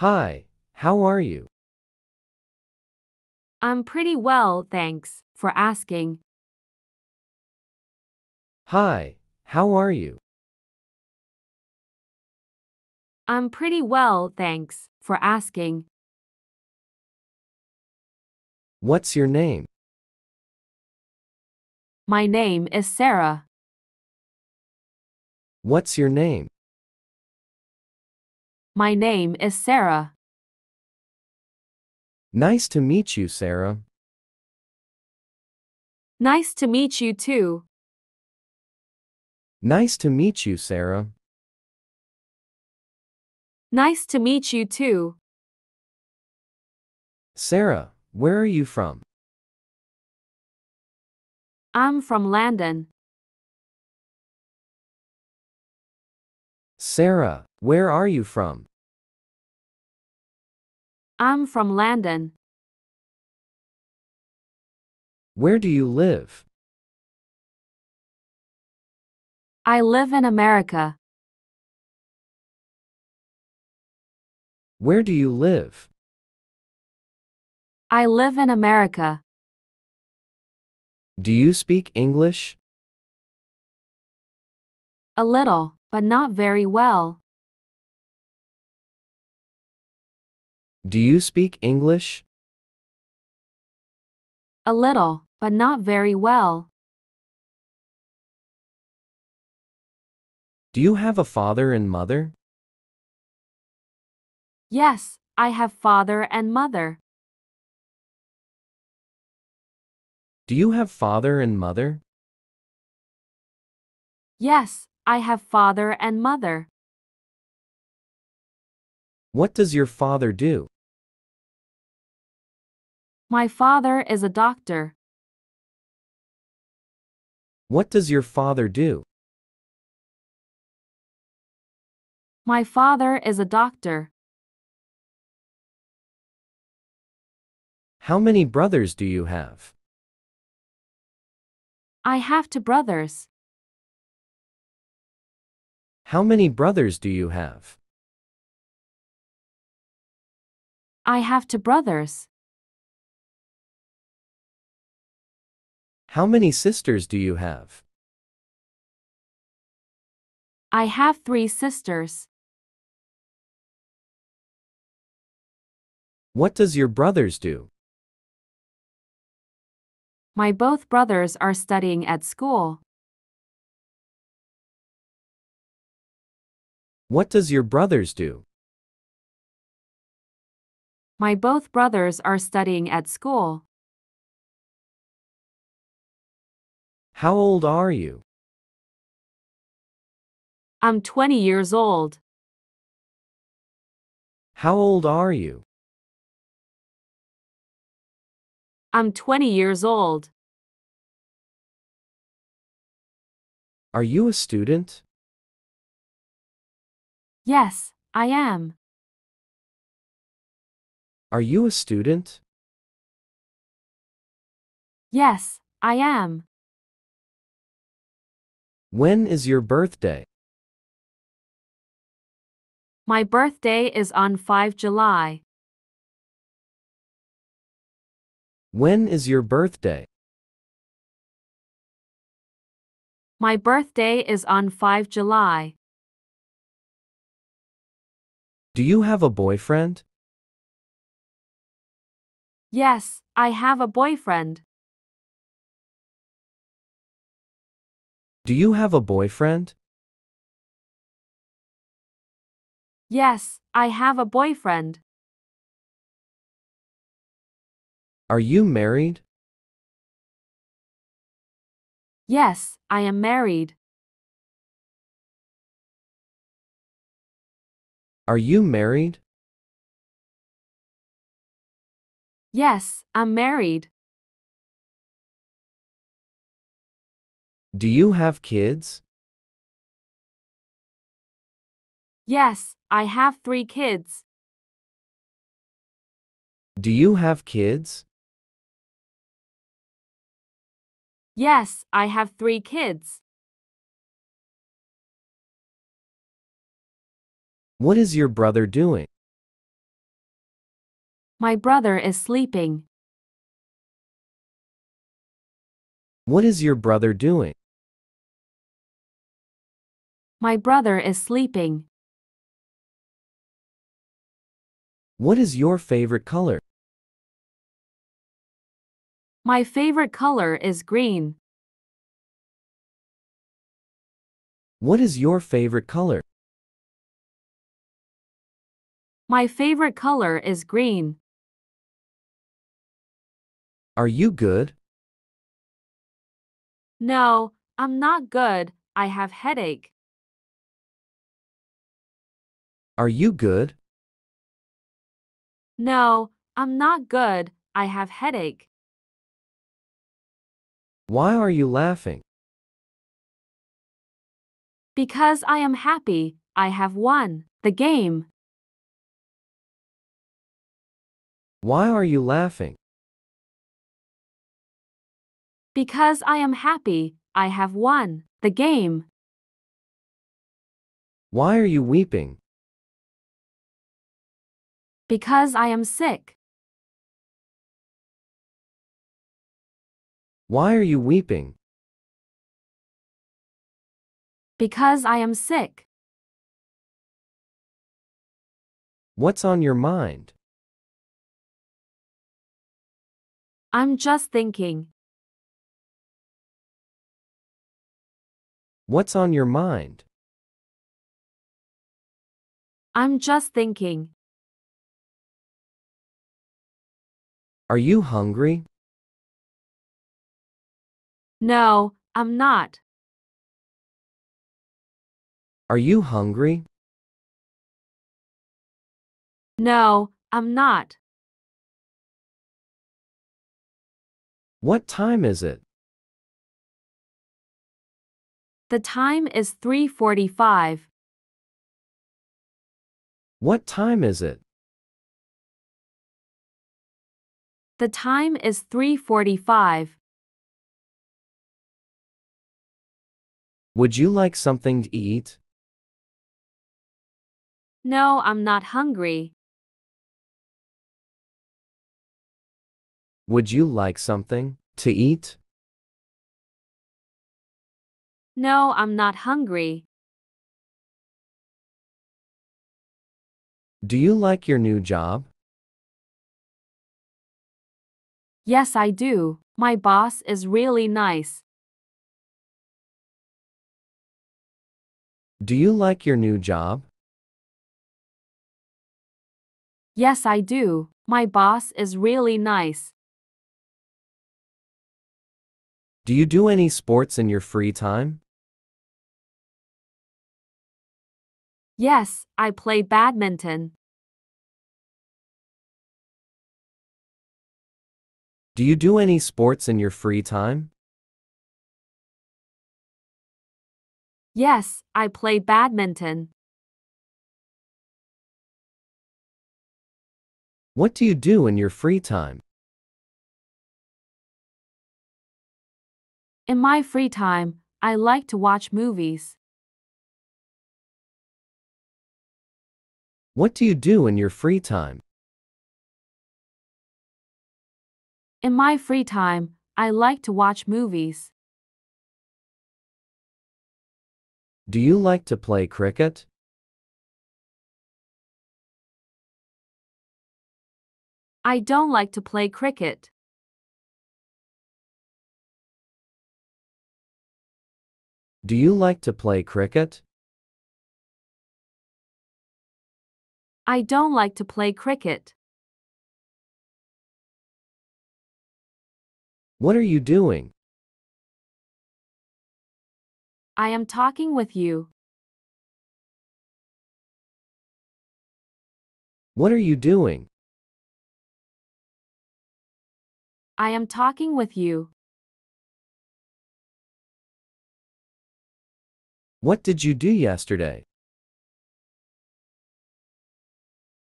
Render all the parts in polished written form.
Hi, how are you? I'm pretty well, thanks for asking. Hi, how are you? I'm pretty well, thanks for asking. What's your name? My name is Sarah. What's your name? My name is Sarah. Nice to meet you, Sarah. Nice to meet you too. Nice to meet you, Sarah. Nice to meet you too. Sarah, where are you from? I'm from London. Sarah, where are you from? I'm from London. Where do you live? I live in America. Where do you live? I live in America. Do you speak English? A little, but not very well. Do you speak English? A little, but not very well. Do you have a father and mother? Yes, I have father and mother. Do you have father and mother? Yes, I have father and mother. What does your father do? My father is a doctor. What does your father do? My father is a doctor. How many brothers do you have? I have 2 brothers. How many brothers do you have? I have 2 brothers. How many sisters do you have? I have 3 sisters. What does your brothers do? My both brothers are studying at school. What does your brothers do? My both brothers are studying at school. How old are you? I'm 20 years old. How old are you? I'm 20 years old. Are you a student? Yes, I am. Are you a student? Yes, I am. When is your birthday? My birthday is on 5 July. When is your birthday? My birthday is on 5 July. Do you have a boyfriend? Yes, I have a boyfriend. Do you have a boyfriend? Yes, I have a boyfriend. Are you married? Yes, I am married. Are you married? Yes, I'm married. Do you have kids? Yes, I have 3 kids. Do you have kids? Yes, I have 3 kids. What is your brother doing? My brother is sleeping. What is your brother doing? My brother is sleeping. What is your favorite color? My favorite color is green. What is your favorite color? My favorite color is green. Are you good? No, I'm not good. I have headache. Are you good? No, I'm not good. I have headache. Why are you laughing? Because I am happy. I have won the game. Why are you laughing? Because I am happy. I have won the game. Why are you weeping? Because I am sick. Why are you weeping? Because I am sick. What's on your mind? I'm just thinking. What's on your mind? I'm just thinking. Are you hungry? No, I'm not. Are you hungry? No, I'm not. What time is it? The time is 3:45. What time is it? The time is 3:45. Would you like something to eat? No, I'm not hungry. Would you like something to eat? No, I'm not hungry. Do you like your new job? Yes, I do. My boss is really nice. Do you like your new job? Yes, I do. My boss is really nice. Do you do any sports in your free time? Yes, I play badminton. Do you do any sports in your free time? Yes, I play badminton. What do you do in your free time? In my free time, I like to watch movies. What do you do in your free time? In my free time, I like to watch movies. Do you like to play cricket? I don't like to play cricket. Do you like to play cricket? I don't like to play cricket. What are you doing? I am talking with you. What are you doing? I am talking with you. What did you do yesterday?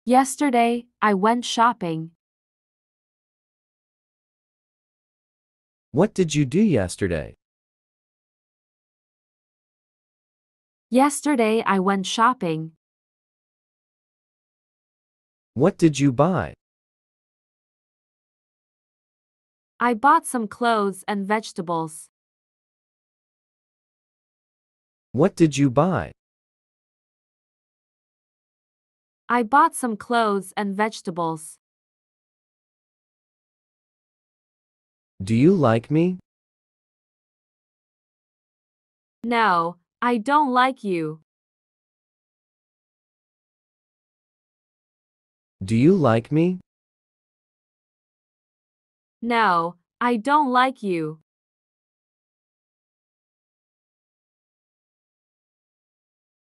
Yesterday, I went shopping. What did you do yesterday? Yesterday, I went shopping. What did you buy? I bought some clothes and vegetables. What did you buy? I bought some clothes and vegetables. Do you like me? No, I don't like you. Do you like me? No, I don't like you.